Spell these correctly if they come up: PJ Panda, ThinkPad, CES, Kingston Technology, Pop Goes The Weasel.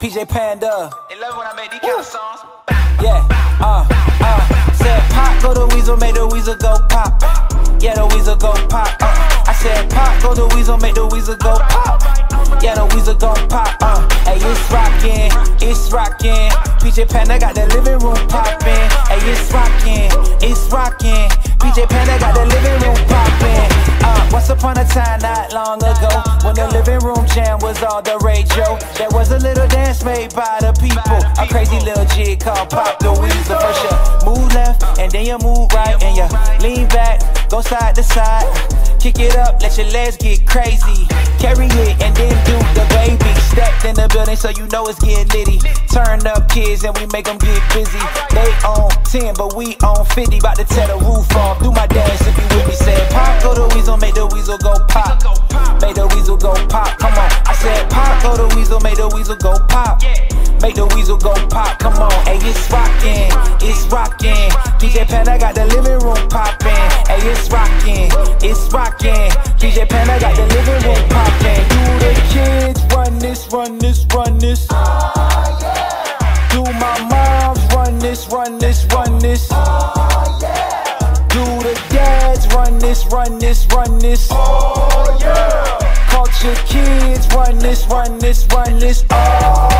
PJ Panda. They love when I make these kind of songs. Yeah, said pop, go the weasel, make the weasel go pop. Yeah, the weasel go pop. I said pop, go the weasel, make the weasel go pop. Yeah, the weasel go pop. Hey, it's rockin', it's rockin'. PJ Panda got the living room poppin'. Hey, it's rockin', it's rockin'. PJ Panda got the living room poppin'. Once upon a time, not long ago, when the living room jam was on the radio, there was a little dance made by the people. A crazy little jig called Pop the Weasel. First you move left, and then you move right, and you lean back, go side to side, kick it up, let your legs get crazy, carry it, and then do the baby. Stacked in the building, so you know it's getting litty. Turn up kids, and we make them get busy. They on 10, but we on 50. About to tear the roof off. Do my dance if you with me. Said pop, go the weasel, make the weasel go pop. Make the weasel go pop. Come on. I said pop, go the weasel, make the weasel go pop. Make the weasel go pop. Come on. Hey, it's rockin', it's rockin'. PJ Panda got the living room poppin'. Hey, it's rockin', it's rockin'. PJ Panda got the living room poppin'. Do the kids run this, run this, run this? Do my moms run this, run this, run this? Do the dads run this, run this, run this? Culture kids run this, run this, run this.